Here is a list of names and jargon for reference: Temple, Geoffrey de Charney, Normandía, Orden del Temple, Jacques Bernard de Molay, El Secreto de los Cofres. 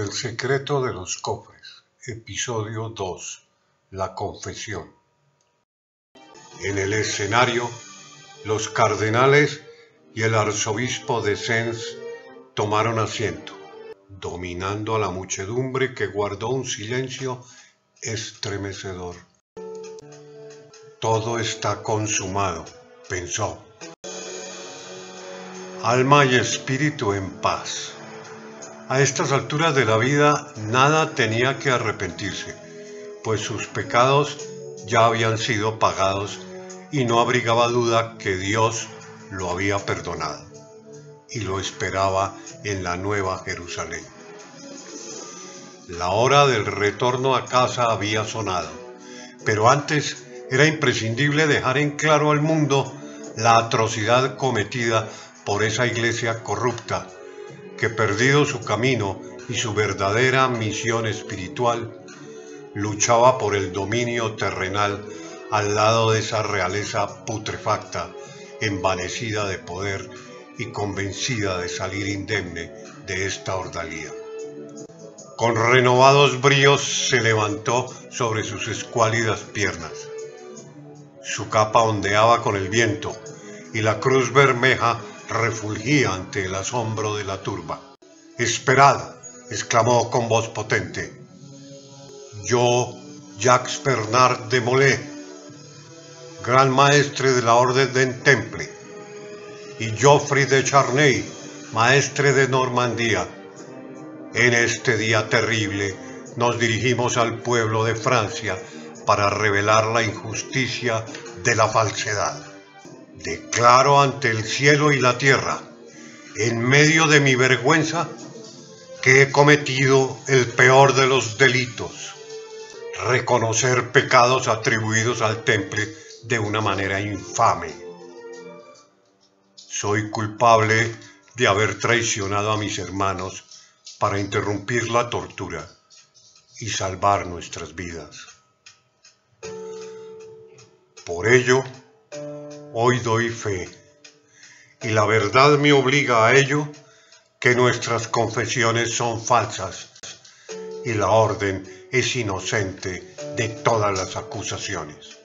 El secreto de los cofres, episodio 2, la confesión. En el escenario, los cardenales y el arzobispo de Sens tomaron asiento, dominando a la muchedumbre que guardó un silencio estremecedor. Todo está consumado, pensó. Alma y espíritu en paz. A estas alturas de la vida nada tenía que arrepentirse, pues sus pecados ya habían sido pagados y no abrigaba duda que Dios lo había perdonado y lo esperaba en la Nueva Jerusalén. La hora del retorno a casa había sonado, pero antes era imprescindible dejar en claro al mundo la atrocidad cometida por esa iglesia corrupta, que perdido su camino y su verdadera misión espiritual, luchaba por el dominio terrenal al lado de esa realeza putrefacta, envanecida de poder y convencida de salir indemne de esta ordalía. Con renovados bríos se levantó sobre sus escuálidas piernas. Su capa ondeaba con el viento y la cruz bermeja refulgía ante el asombro de la turba. «¡Esperad!», exclamó con voz potente. «Yo, Jacques Bernard de Molay, gran maestre de la Orden del Temple, y Geoffrey de Charney, maestre de Normandía, en este día terrible nos dirigimos al pueblo de Francia para revelar la injusticia de la falsedad. Declaro ante el cielo y la tierra, en medio de mi vergüenza, que he cometido el peor de los delitos, reconocer pecados atribuidos al temple de una manera infame. Soy culpable de haber traicionado a mis hermanos para interrumpir la tortura y salvar nuestras vidas. Por ello, hoy doy fe, y la verdad me obliga a ello, que nuestras confesiones son falsas y la orden es inocente de todas las acusaciones.